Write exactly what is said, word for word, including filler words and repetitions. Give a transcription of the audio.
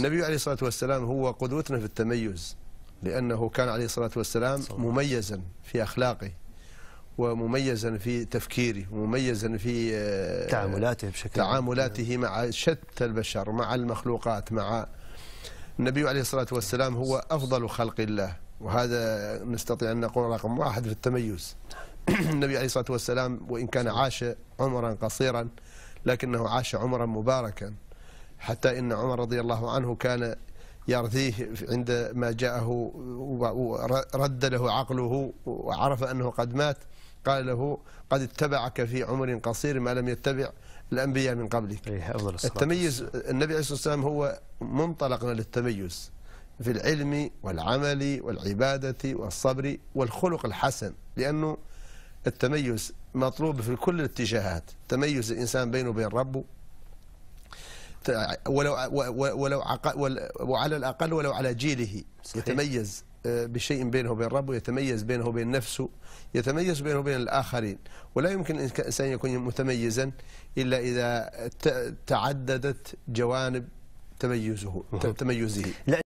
النبي عليه الصلاة والسلام هو قدوتنا في التميز، لأنه كان عليه الصلاة والسلام مميزا في أخلاقه، ومميزا في تفكيره، ومميزا في تعاملاته بشكل تعاملاته مع شتى البشر، مع المخلوقات. مع النبي عليه الصلاة والسلام هو أفضل خلق الله، وهذا نستطيع أن نقول رقم واحد في التميز. النبي عليه الصلاة والسلام وإن كان عاش عمرا قصيرا لكنه عاش عمرا مباركا، حتى إن عمر رضي الله عنه كان يرثيه عندما جاءه ورد له عقله وعرف أنه قد مات، قال له قد اتبعك في عمر قصير ما لم يتبع الأنبياء من قبلك. التميز النبي عليه الصلاة والسلام هو منطلقنا للتميز في العلم والعمل والعبادة والصبر والخلق الحسن، لأنه التميز مطلوب في كل الاتجاهات. تميز الإنسان بينه وبين ربه، ولو ولو وعلى الأقل ولو على جيله. صحيح. يتميز بشيء بينه وبين ربه، يتميز بينه وبين نفسه، يتميز بينه وبين الآخرين. ولا يمكن الإنسان يكون متميزا إلا إذا تعددت جوانب تميزه تميزه